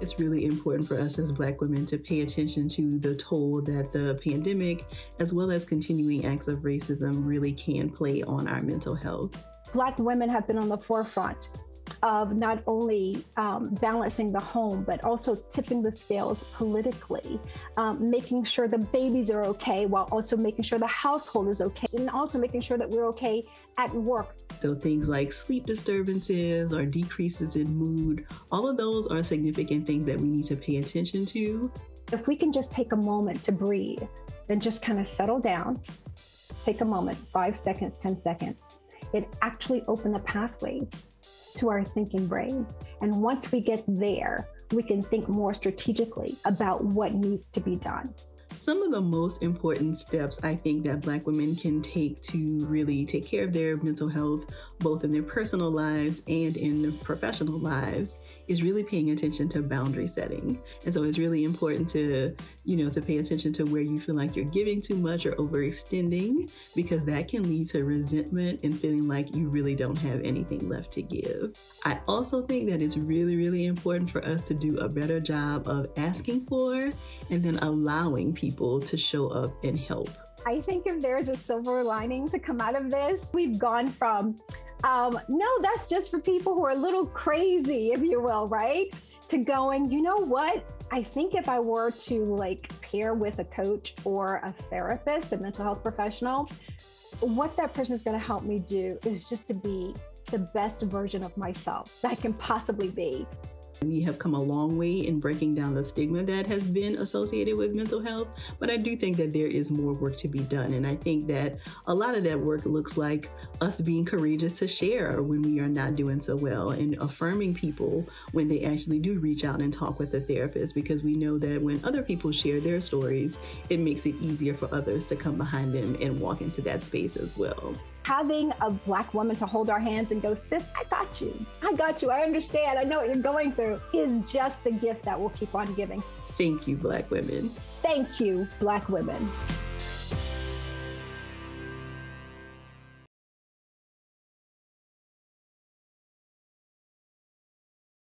It's really important for us as Black women to pay attention to the toll that the pandemic, as well as continuing acts of racism, really can play on our mental health. Black women have been on the forefront of not only balancing the home, but also tipping the scales politically, making sure the babies are okay, while also making sure the household is okay, and also making sure that we're okay at work. So things like sleep disturbances or decreases in mood, all of those are significant things that we need to pay attention to. If we can just take a moment to breathe and just kind of settle down, take a moment, 5 seconds, 10 seconds, it actually opened the pathways to our thinking brain. And once we get there, we can think more strategically about what needs to be done. Some of the most important steps I think that Black women can take to really take care of their mental health, both in their personal lives and in their professional lives, is really paying attention to boundary setting. And so it's really important to, to pay attention to where you feel like you're giving too much or overextending, because that can lead to resentment and feeling like you really don't have anything left to give. I also think that it's really, really important for us to do a better job of asking for and then allowing people to show up and help. I think if there's a silver lining to come out of this, we've gone from, no, that's just for people who are a little crazy, if you will, right? To going, you know what? I think if I were to pair with a coach or a therapist, a mental health professional, what that person is going to help me do is just to be the best version of myself that I can possibly be. We have come a long way in breaking down the stigma that has been associated with mental health, but I do think that there is more work to be done. And I think that a lot of that work looks like us being courageous to share when we are not doing so well, and affirming people when they actually do reach out and talk with a therapist, because we know that when other people share their stories, it makes it easier for others to come behind them and walk into that space as well. Having a Black woman to hold our hands and go, sis, I got you. I got you. I understand. I know what you're going through, is just the gift that we'll keep on giving. Thank you, Black women. Thank you, Black women.